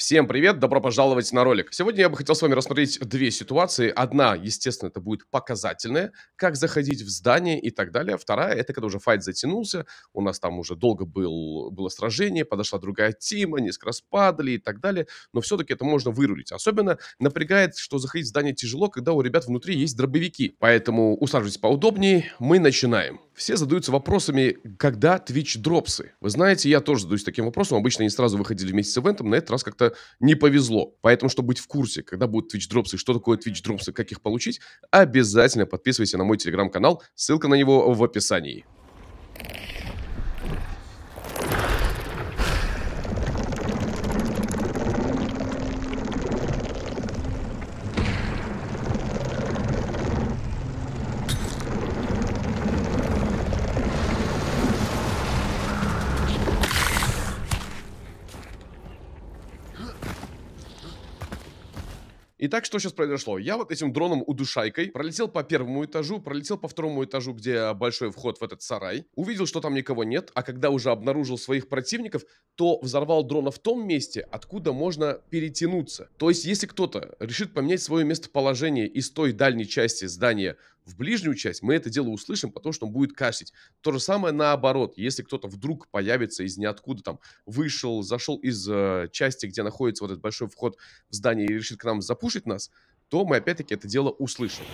Всем привет, добро пожаловать на ролик. Сегодня я бы хотел с вами рассмотреть две ситуации. Одна, естественно, это будет показательная, как заходить в здание и так далее. Вторая, это когда уже файт затянулся, у нас там уже долго было сражение, подошла другая тима, несколько раз падали и так далее. Но все-таки это можно вырулить. Особенно напрягает, что заходить в здание тяжело, когда у ребят внутри есть дробовики. Поэтому усаживайтесь поудобнее, мы начинаем. Все задаются вопросами, когда Twitch дропсы. Вы знаете, я тоже задаюсь таким вопросом. Обычно они сразу выходили вместе с ивентом, на этот раз как-то не повезло. Поэтому, чтобы быть в курсе, когда будут Twitch дропсы, что такое Twitch дропсы, как их получить, обязательно подписывайся на мой телеграм-канал. Ссылка на него в описании. Итак, что сейчас произошло? Я вот этим дроном-удушайкой пролетел по первому этажу, пролетел по второму этажу, где большой вход в этот сарай. Увидел, что там никого нет, а когда уже обнаружил своих противников, то взорвал дрона в том месте, откуда можно перетянуться. То есть, если кто-то решит поменять свое местоположение из той дальней части здания в ближнюю часть, мы это дело услышим, потому что он будет кашлять. То же самое наоборот. Если кто-то вдруг появится из ниоткуда, там, вышел, зашел из части, где находится вот этот большой вход в здание и решит к нам запушить нас, то мы опять-таки это дело услышим.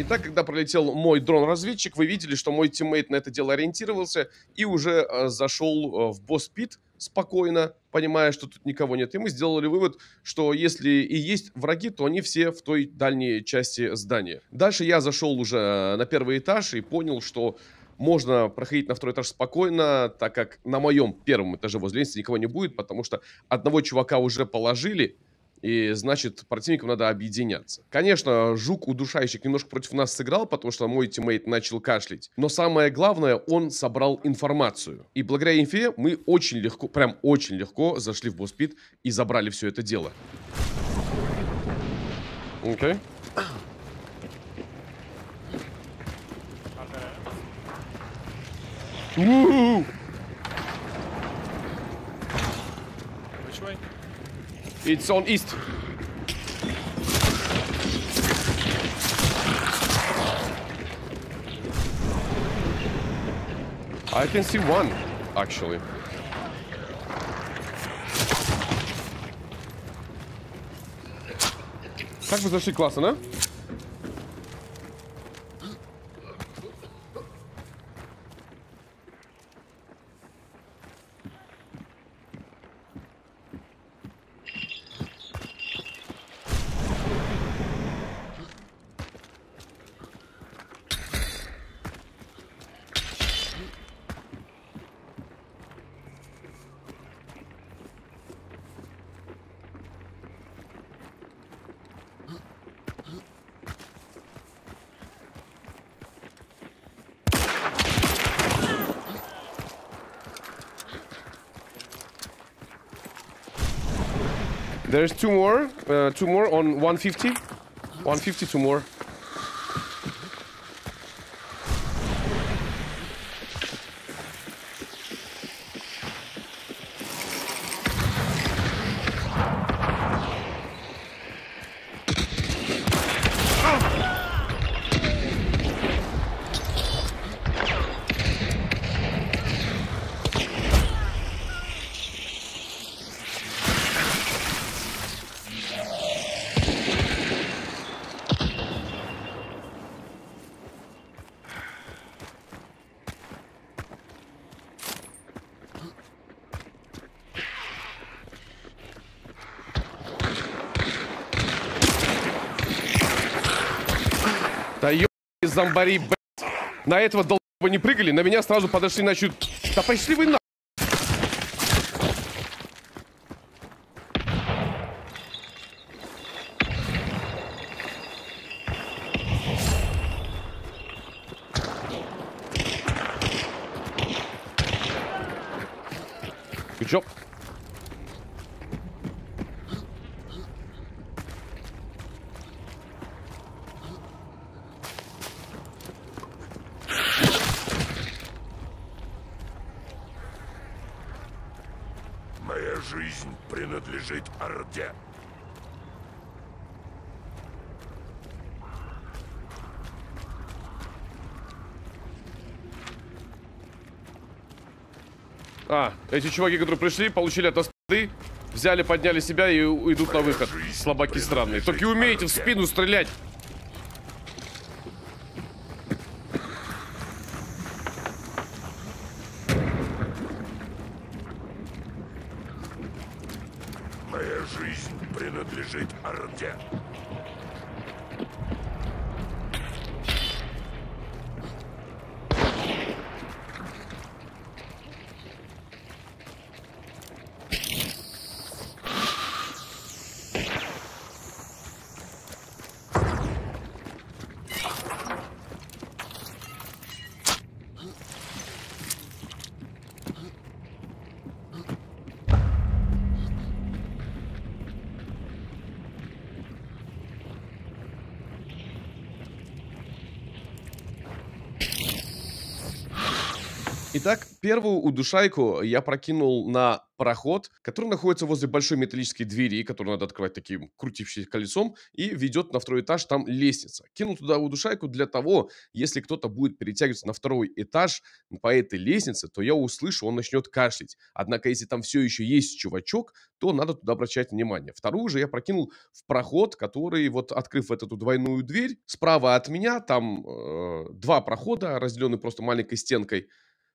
Итак, когда пролетел мой дрон-разведчик, вы видели, что мой тиммейт на это дело ориентировался и уже зашел в босс-пит спокойно, понимая, что тут никого нет. И мы сделали вывод, что если и есть враги, то они все в той дальней части здания. Дальше я зашел уже на первый этаж и понял, что можно проходить на второй этаж спокойно, так как на моем первом этаже возле лестницы никого не будет, потому что одного чувака уже положили. И, значит, противникам надо объединяться. Конечно, жук-удушающий немножко против нас сыграл, потому что мой тиммейт начал кашлять. Но самое главное, он собрал информацию. И благодаря инфе мы очень легко, прям очень легко зашли в босс-пит и забрали все это дело. Окей. It's on east. I can see one, actually. Как вы зашли классно, да? There's two more on 150. 150, two more. Зомбари, блядь. На этого долбоеба не прыгали, на меня сразу подошли, начали... Да пошли вы на... Job. Моя жизнь принадлежит Орде. А, эти чуваки, которые пришли, получили от нас пизды, взяли, подняли себя и идут на выход. Слабаки странные. Только и умеете в спину стрелять. Моя жизнь принадлежит Орде. Итак, первую удушайку я прокинул на проход, который находится возле большой металлической двери, которую надо открывать таким крутящимся колесом, и ведет на второй этаж, там лестница. Кинул туда удушайку для того, если кто-то будет перетягиваться на второй этаж по этой лестнице, то я услышу, он начнет кашлять. Однако, если там все еще есть чувачок, то надо туда обращать внимание. Вторую же я прокинул в проход, который, вот открыв вот эту двойную дверь, справа от меня там два прохода, разделенные просто маленькой стенкой.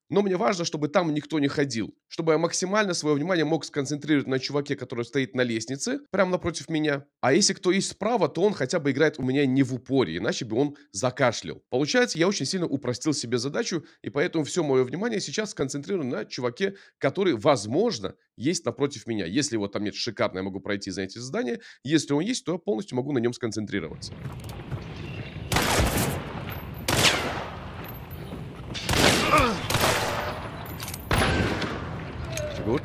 Но мне важно, чтобы там никто не ходил. Чтобы я максимально свое внимание мог сконцентрировать на чуваке, который стоит на лестнице, прямо напротив меня. А если кто есть справа, то он хотя бы играет у меня не в упоре, иначе бы он закашлял. Получается, я очень сильно упростил себе задачу, и поэтому все мое внимание сейчас сконцентрировано на чуваке, который, возможно, есть напротив меня. Если его там нет, шикарно, я могу пройти за эти задания. Если он есть, то я полностью могу на нем сконцентрироваться. Good.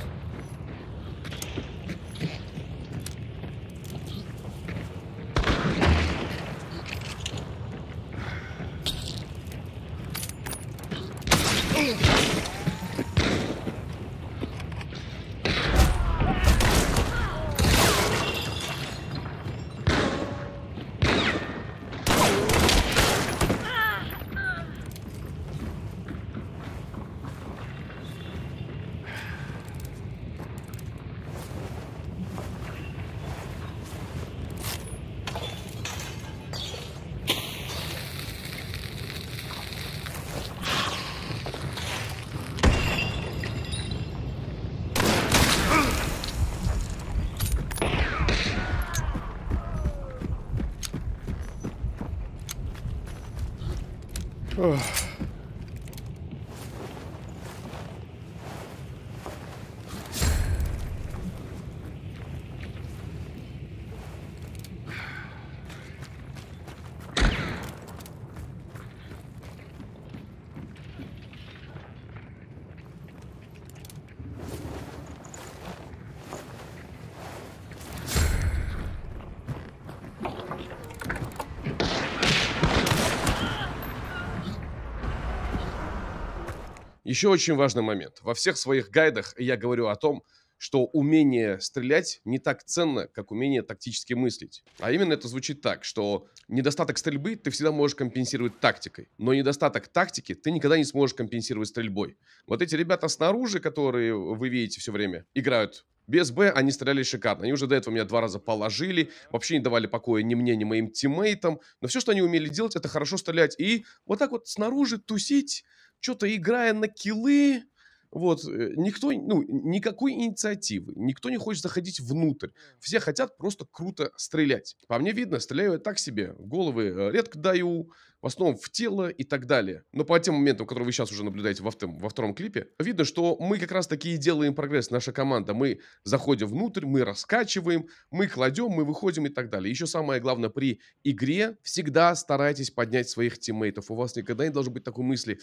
Еще очень важный момент. Во всех своих гайдах я говорю о том, что умение стрелять не так ценно, как умение тактически мыслить. А именно это звучит так, что недостаток стрельбы ты всегда можешь компенсировать тактикой, но недостаток тактики ты никогда не сможешь компенсировать стрельбой. Вот эти ребята снаружи, которые вы видите все время, играют без Б, они стреляли шикарно. Они уже до этого меня два раза положили, вообще не давали покоя ни мне, ни моим тиммейтам. Но все, что они умели делать, это хорошо стрелять и вот так вот снаружи тусить, что-то играя на киллы. Вот, никто, ну, никакой инициативы, никто не хочет заходить внутрь. Все хотят просто круто стрелять. По мне видно, стреляю я так себе. Головы редко даю, в основном в тело и так далее. Но по тем моментам, которые вы сейчас уже наблюдаете во втором клипе, видно, что мы как раз таки и делаем прогресс. Наша команда, мы заходим внутрь, мы раскачиваем, мы кладем, мы выходим и так далее. Еще самое главное при игре, всегда старайтесь поднять своих тиммейтов. У вас никогда не должно быть такой мысли: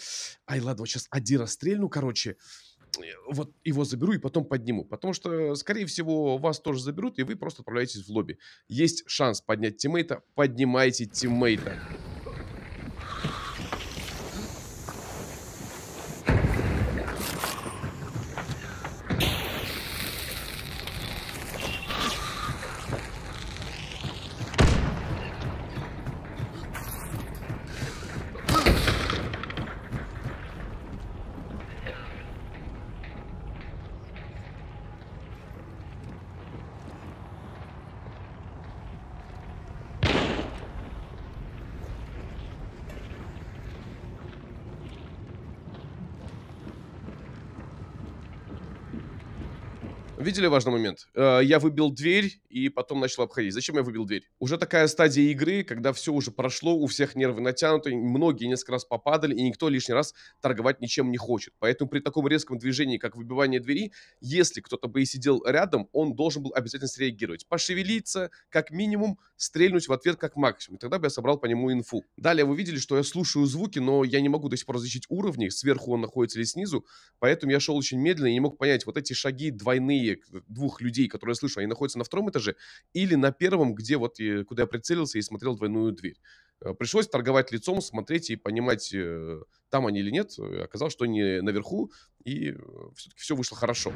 ай, ладно, вот сейчас один раз стрельну, короче, вот его заберу и потом подниму. Потому что, скорее всего, вас тоже заберут, и вы просто отправляетесь в лобби. Есть шанс поднять тиммейта, поднимайте тиммейта. Видели важный момент? Я выбил дверь и потом начал обходить. Зачем я выбил дверь? Уже такая стадия игры, когда все уже прошло, у всех нервы натянуты, многие несколько раз попадали, и никто лишний раз торговать ничем не хочет. Поэтому при таком резком движении, как выбивание двери, если кто-то бы и сидел рядом, он должен был обязательно среагировать. Пошевелиться как минимум, стрельнуть в ответ как максимум. И тогда бы я собрал по нему инфу. Далее вы видели, что я слушаю звуки, но я не могу до сих пор различить уровни, сверху он находится или снизу. Поэтому я шел очень медленно и не мог понять, вот эти шаги двойные, двух людей, которые я слышу, они находятся на втором этаже или на первом, где вот куда я прицелился и смотрел двойную дверь. Пришлось торговать лицом, смотреть и понимать, там они или нет. Оказалось, что они наверху, и все-таки все вышло хорошо.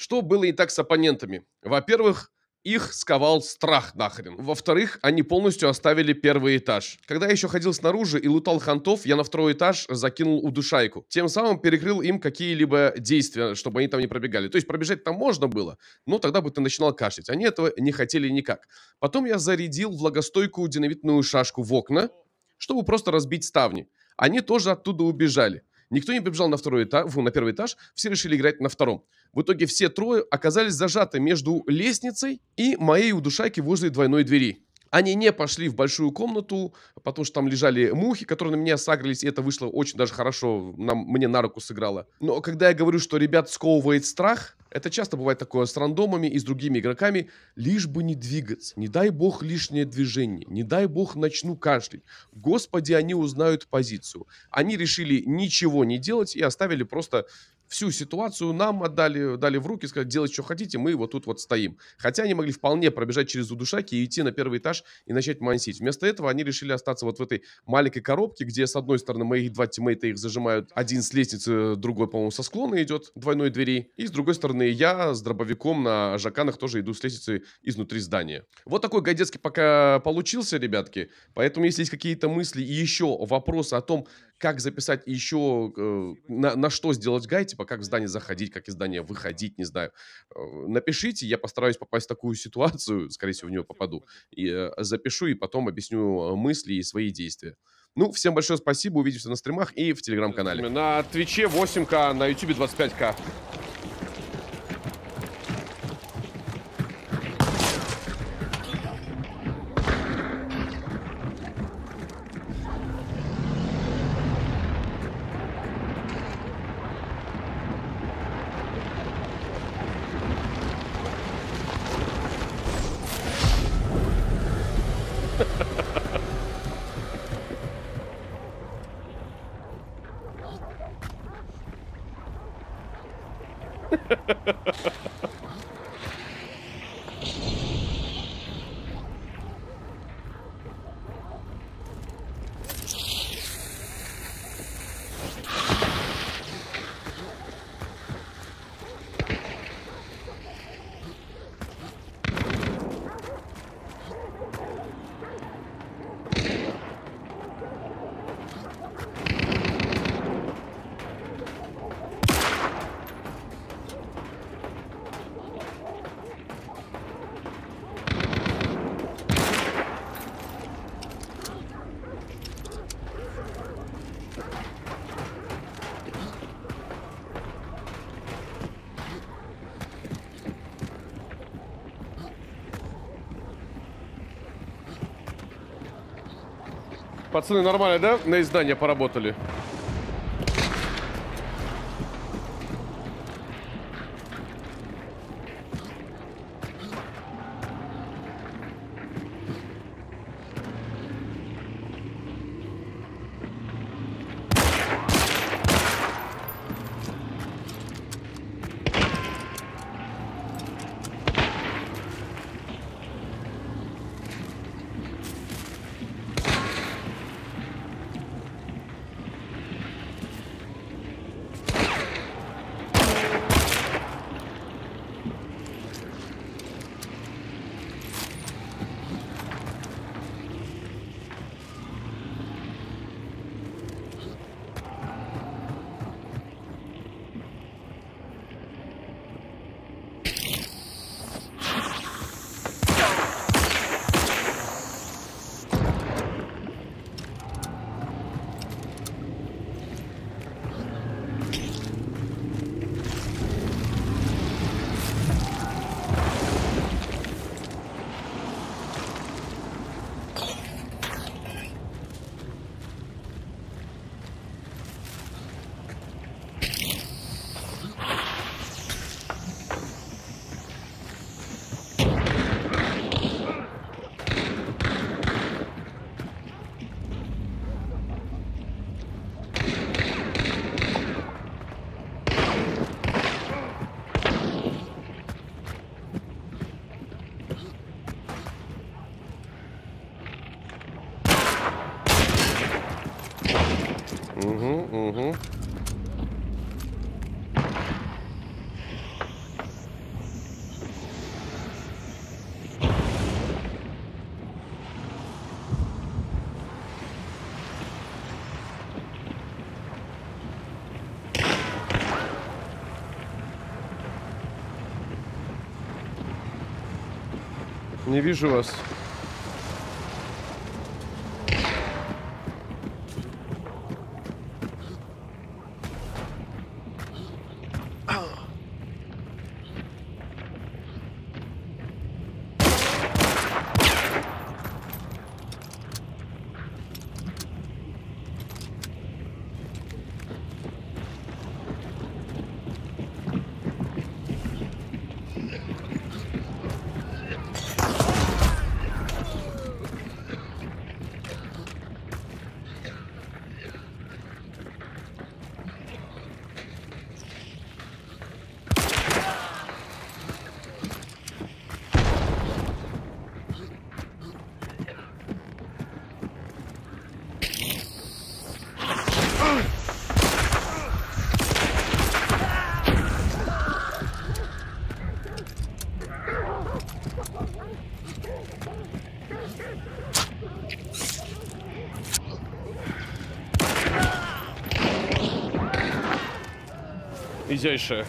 Что было не так с оппонентами? Во-первых, их сковал страх нахрен. Во-вторых, они полностью оставили первый этаж. Когда я еще ходил снаружи и лутал хантов, я на второй этаж закинул удушайку. Тем самым перекрыл им какие-либо действия, чтобы они там не пробегали. То есть пробежать там можно было, но тогда бы ты начинал кашлять. Они этого не хотели никак. Потом я зарядил влагостойкую динамитную шашку в окна, чтобы просто разбить ставни. Они тоже оттуда убежали. Никто не побежал на второй этаж, на первый этаж, все решили играть на втором. В итоге все трое оказались зажаты между лестницей и моей удушайки возле двойной двери. Они не пошли в большую комнату, потому что там лежали мухи, которые на меня сагрились, и это вышло очень даже хорошо, мне на руку сыграло. Но когда я говорю, что ребят сковывает страх, это часто бывает такое с рандомами и с другими игроками, лишь бы не двигаться, не дай бог лишнее движение, не дай бог начну кашлять. Господи, они узнают позицию. Они решили ничего не делать и оставили просто... Всю ситуацию нам отдали, дали в руки, сказали, делать, что хотите, мы вот тут вот стоим. Хотя они могли вполне пробежать через удушаки и идти на первый этаж и начать мансить. Вместо этого они решили остаться вот в этой маленькой коробке, где с одной стороны мои два тиммейта их зажимают. Один с лестницы, другой, по-моему, со склона идет, двойной двери. И с другой стороны я с дробовиком на жаканах тоже иду с лестницы изнутри здания. Вот такой гадецкий пока получился, ребятки. Поэтому если есть какие-то мысли и еще вопросы о том, как записать еще, на что сделать гайд, типа как в здание заходить, как из здания выходить, не знаю. Напишите, я постараюсь попасть в такую ситуацию, скорее всего, в нее попаду. И запишу, и потом объясню мысли и свои действия. Ну, всем большое спасибо, увидимся на стримах и в телеграм-канале. На Твиче 8К, на Ютубе 25К. Пацаны нормально, да? На издание поработали. Не вижу вас. Изящая.